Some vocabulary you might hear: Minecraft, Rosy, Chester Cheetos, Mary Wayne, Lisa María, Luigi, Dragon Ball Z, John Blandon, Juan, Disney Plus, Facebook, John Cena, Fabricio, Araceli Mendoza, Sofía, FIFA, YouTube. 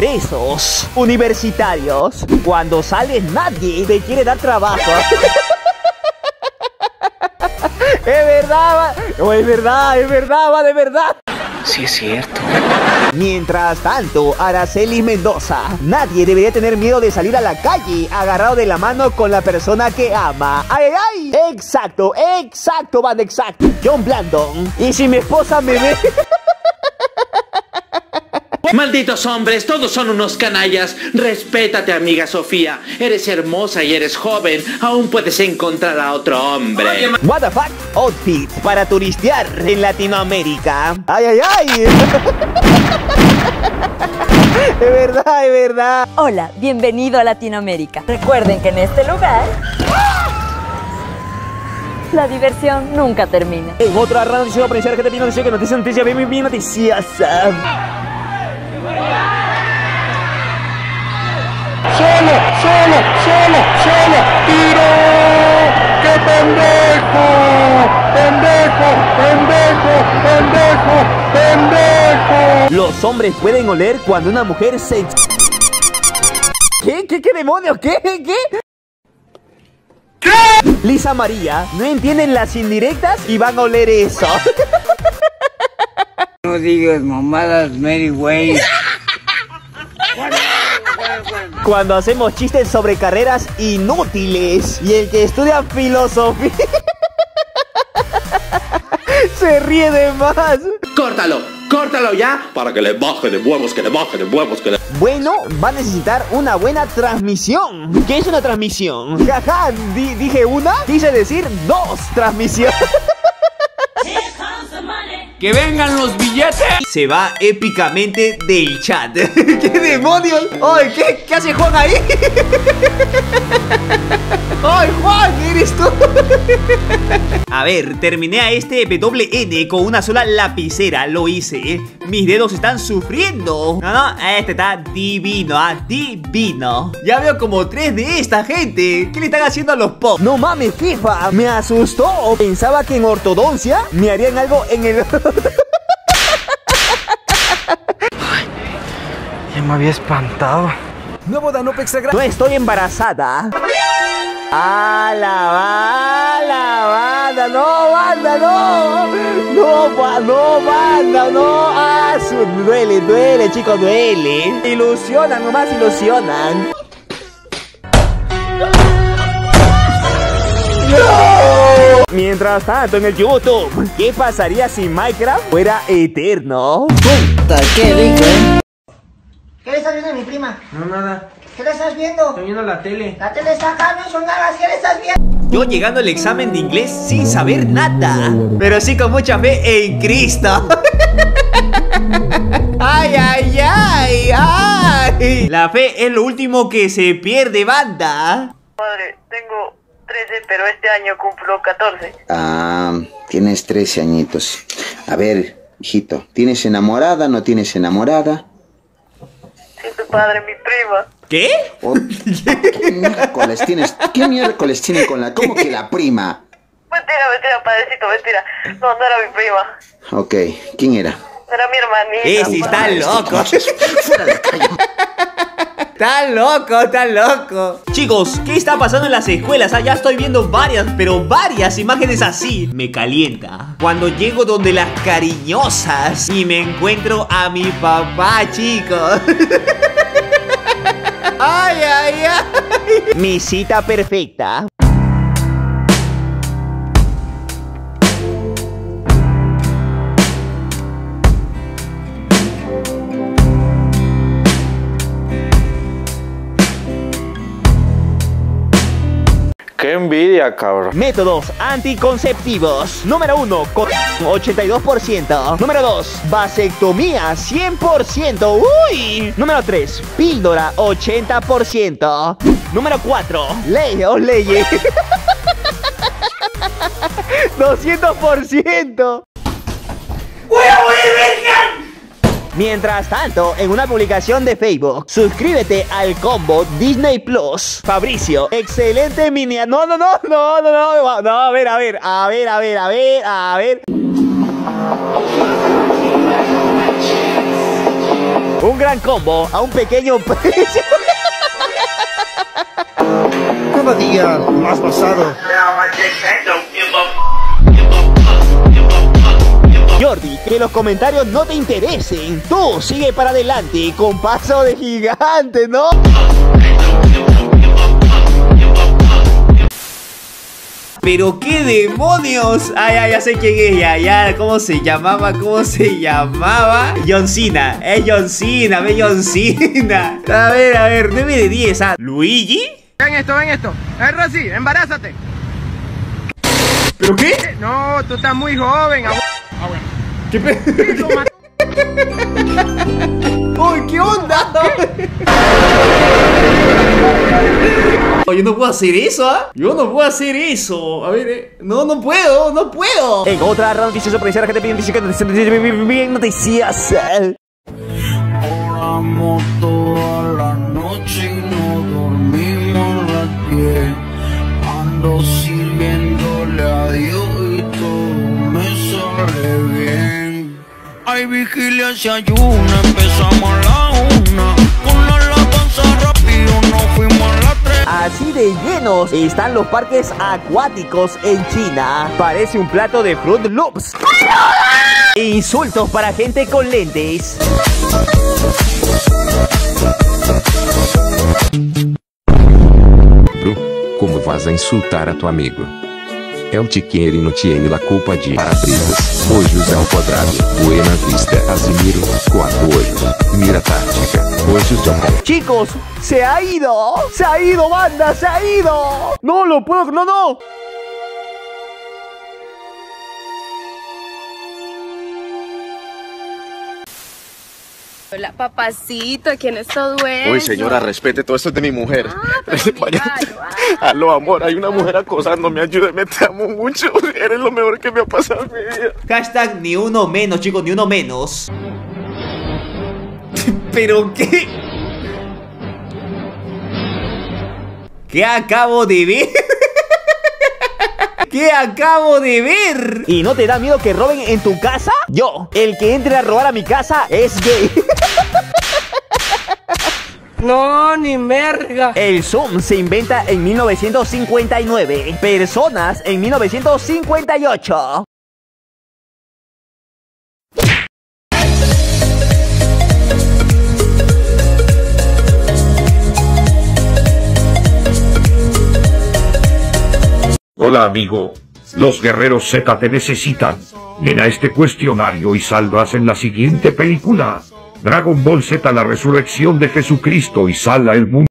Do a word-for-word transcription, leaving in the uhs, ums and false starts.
presos universitarios, cuando sales nadie te quiere dar trabajo. Es verdad, no, es verdad, es verdad, va de verdad. Sí, es cierto. Mientras tanto, Araceli Mendoza. Nadie debería tener miedo de salir a la calle agarrado de la mano con la persona que ama. ¡Ay, ay! Exacto, exacto, van, exacto. John Blandon. Y si mi esposa me ve... Malditos hombres, todos son unos canallas. Respétate, amiga Sofía. Eres hermosa y eres joven. Aún puedes encontrar a otro hombre. Oye, what the fuck? Outfit para turistear en Latinoamérica. Ay, ay, ay. Es verdad, es verdad. Hola, bienvenido a Latinoamérica. Recuerden que en este lugar... la diversión nunca termina. En otra rara noticia, apreciar que te tiene noticia, que noticia, noticia, bien, bien, bien noticiosa. ¡Solo, solo, solo, solo! ¡Tiro! ¡Qué pendejo! ¡Pendejo, pendejo, pendejo, pendejo! Los hombres pueden oler cuando una mujer se... ¿Qué? ¿Qué? ¿Qué demonios? ¿Qué? ¿Qué? ¿Qué? Lisa María, no entienden las indirectas y van a oler eso. No digas mamadas, Mary Wayne. Cuando hacemos chistes sobre carreras inútiles y el que estudia filosofía se ríe de más. Córtalo, córtalo ya para que le baje de huevos, que le baje de huevos, que le... Bueno, va a necesitar una buena transmisión. ¿Qué es una transmisión? Jaja, di dije una, quise decir dos transmisiones. ¡Que vengan los billetes! Se va épicamente del chat. ¡Qué demonios! ¡Ay, qué, qué hace Juan ahí! ¡Ay, Juan! ¿Eres tú? A ver, terminé a este doble u ene con una sola lapicera. Lo hice. Mis dedos están sufriendo. No, no, este está divino, ah, divino. Ya veo como tres de esta gente. ¿Qué le están haciendo a los pop? No mames, FIFA. Me asustó. Pensaba que en ortodoncia me harían algo en el... Ay, ya me había espantado. Nuevo Danube Extra. No estoy embarazada. ¡A la, la banda! ¡No, banda, no! ¡No, no, banda, no! ¡Ah, duele, duele, chicos, duele! Ilusionan, nomás ilusionan. ¡No! Mientras tanto, en el YouTube, ¿qué pasaría si Minecraft fuera eterno? ¡Puta, qué rico, eh! ¿Qué le está viendo a mi prima? No, nada. ¿Qué le estás viendo? Estoy viendo la tele. La tele está acá, no son nada, ¿qué le estás viendo? Yo llegando al examen de inglés sin saber nada, pero sí con mucha fe en Cristo. Ay, ay, ay, ay. La fe es lo último que se pierde, banda. Padre, tengo trece, pero este año cumplo catorce. Ah, tienes trece añitos. A ver, hijito, ¿tienes enamorada, no tienes enamorada? Sí, tu padre, mi prima. ¿Qué? Oh, ¿Qué miércoles tienes? ¿Qué miércoles tiene con la... ¿Cómo que la prima? Mentira, mentira, padrecito, mentira. No, no era mi prima. Ok, ¿quién era? Era mi hermanita. Eh, si está loco. Fuera de calle. Está loco, está loco. Chicos, ¿qué está pasando en las escuelas? Ah, ya estoy viendo varias, pero varias imágenes así. Me calienta. Cuando llego donde las cariñosas y me encuentro a mi papá, chicos. Ay, ay, ay. Mi cita perfecta. ¡Qué envidia, cabrón! Métodos anticonceptivos. Número uno, con ochenta y dos por ciento. Número dos, vasectomía, cien por ciento. ¡Uy! Número tres, píldora, ochenta por ciento. Número cuatro, ley o leyes, doscientos por ciento. ¡Voy a morir, virgen! Mientras tanto, en una publicación de Facebook, suscríbete al combo Disney Plus. Fabricio, excelente mini... No, no, no, no, no, no, no, a ver, a ver, a ver, a ver, a ver, a ver. Un gran combo a un pequeño precio. Cada día más pasado. Jordi, que los comentarios no te interesen. Tú sigue para adelante con paso de gigante, ¿no? Pero qué demonios. Ay, ay, ya sé quién es, ya, ya. ¿Cómo se llamaba? ¿Cómo se llamaba? John Cena, es eh, John Cena, ve John Cena. A ver, a ver, nueve de diez, ¿ah? ¿Luigi? Ven esto, ven esto. Eh, Rosy, embarázate. ¿Pero qué? No, tú estás muy joven. Ah, bueno. ¿Qué pedo? ¡Uy, qué onda! No, yo no puedo hacer eso, ¿ah? ¿eh? Yo no puedo hacer eso. A ver, eh. No, no puedo, no puedo. En otra rara noticiosa por la gente bien noticiosa, bien noticiosa. Ahora toda la noche y no dormimos las diez. Ando sirviéndole a Dios y todo me sale bien. Hay vigilia, se ayuna, empezamos a la una. Con la alabanza rápido nos fuimos a la tres. Así de llenos están los parques acuáticos en China. Parece un plato de Fruit Loops. ¡Pero! Insultos para gente con lentes. Bro, como vas a insultar a tu amigo? Eu te quero e não tenho a culpa de abrirmos. Ojos ao quadrado, buena vista, Casimiro, cuatro ojos, mira táctica, ojos de amor. Chicos, se ha ido, se ha ido banda, se ha ido. No lo puedo, no, no. Hola, papacito, ¿quién es todo eso? Uy, señora, respete, todo esto es de mi mujer. Ah, pero mi barba. Aló, amor, hay una mujer acosándome, ayúdeme, te amo mucho. Eres lo mejor que me ha pasado en mi vida. Hashtag ni uno menos, chicos, ni uno menos. ¿Pero qué? ¿Qué acabo de ver? ¿Qué acabo de ver? ¿Y no te da miedo que roben en tu casa? Yo, el que entre a robar a mi casa es gay. No, ni merga. El Zoom se inventa en mil novecientos cincuenta y nueve. Personas en mil novecientos cincuenta y ocho. Hola amigo, los guerreros Z te necesitan. Llena este cuestionario y saldrás en la siguiente película. Dragon Ball Z, la resurrección de Jesucristo, y salva el mundo.